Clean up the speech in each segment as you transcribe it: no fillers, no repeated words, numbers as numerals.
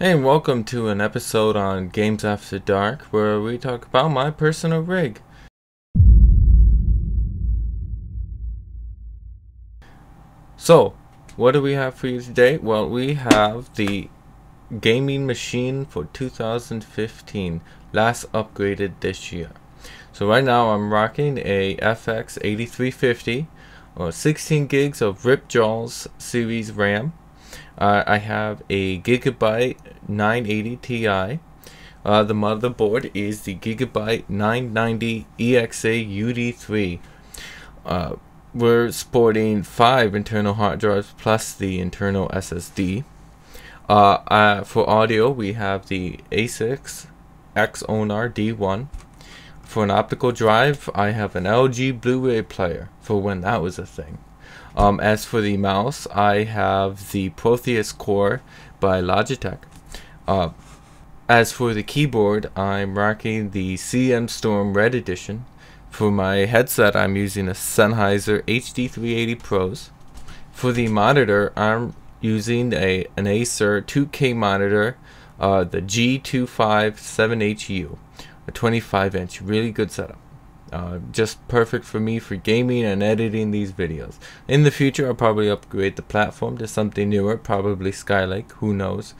Hey, welcome to an episode on Games After Dark where we talk about my personal rig. So, what do we have for you today? Well, we have the gaming machine for 2015, last upgraded this year. So right now I'm rocking a FX-8350 or 16 gigs of Ripjaws series RAM. I have a Gigabyte 980 Ti. The motherboard is the Gigabyte 990 EXA-UD3. We're sporting 5 internal hard drives plus the internal SSD. For audio, we have the Asus Xonar D1. For an optical drive, I have an LG Blu-ray player, for when that was a thing. As for the mouse, I have the Proteus Core by Logitech. As for the keyboard, I'm rocking the CM Storm Red Edition. For my headset, I'm using a Sennheiser HD380 Pros. For the monitor, I'm using an Acer 2K monitor, the G257HU, a 25-inch, really good setup. Just perfect for me for gaming and editing these videos. In the future, I'll probably upgrade the platform to something newer, probably Skylake, who knows.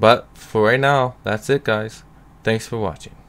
But for right now, that's it, guys. Thanks for watching.